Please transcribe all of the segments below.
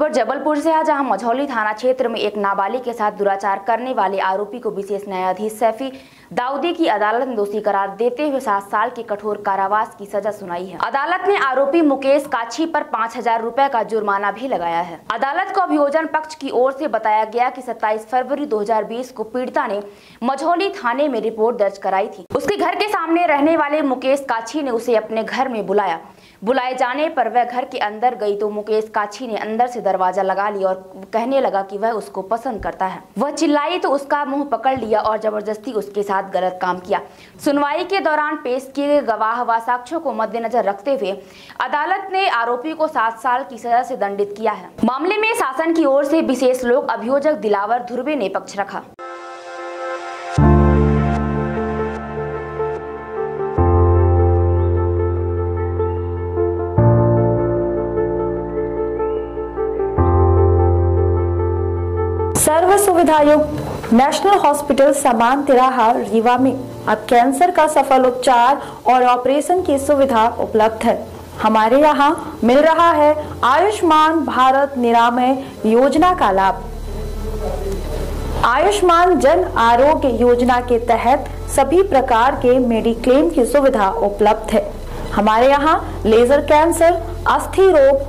खबर जबलपुर से है, जहां मझौली थाना क्षेत्र में एक नाबालिग के साथ दुराचार करने वाले आरोपी को विशेष न्यायाधीश सैफी दाऊदी की अदालत ने दोषी करार देते हुए 7 साल के कठोर कारावास की सजा सुनाई है। अदालत ने आरोपी मुकेश काछी पर 5,000 रुपए का जुर्माना भी लगाया है। अदालत को अभियोजन पक्ष की ओर से बताया गया कि 27 फरवरी 2020 को पीड़िता ने मझौली थाने में रिपोर्ट दर्ज कराई थी। उसके घर के सामने रहने वाले मुकेश काछी ने उसे अपने घर में बुलाए जाने पर वह घर के अंदर गई तो मुकेश काछी ने अंदर से दरवाजा लगा लिया और कहने लगा कि वह उसको पसंद करता है। वह चिल्लाई तो उसका मुंह पकड़ लिया और जबरदस्ती उसके साथ गलत काम किया। सुनवाई के दौरान पेश किए गए गवाह व साक्ष्यों को मद्देनजर रखते हुए अदालत ने आरोपी को 7 साल की सजा से दंडित किया है। मामले में शासन की ओर से विशेष लोक अभियोजक दिलावर धुरबे ने पक्ष रखा। सर्व सुविधायुक्त नेशनल हॉस्पिटल समान तिराहा रीवा में अब कैंसर का सफल उपचार और ऑपरेशन की सुविधा उपलब्ध है। हमारे यहाँ मिल रहा है आयुष्मान भारत निरामय योजना का लाभ। आयुष्मान जन आरोग्य योजना के तहत सभी प्रकार के मेडिक्लेम की सुविधा उपलब्ध है। हमारे यहाँ लेजर कैंसर, अस्थि रोग,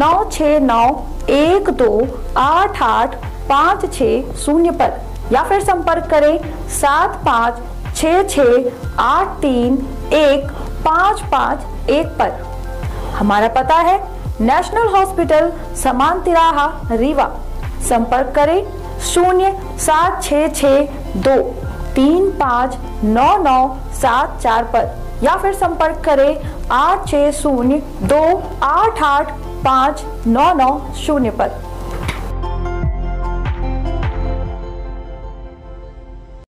9691288560 पर या फिर संपर्क करें 7566831551 पर। हमारा पता है नेशनल हॉस्पिटल समान तिराहा रीवा। संपर्क करें 07662359974 पर या फिर संपर्क करें 8602885990 पर।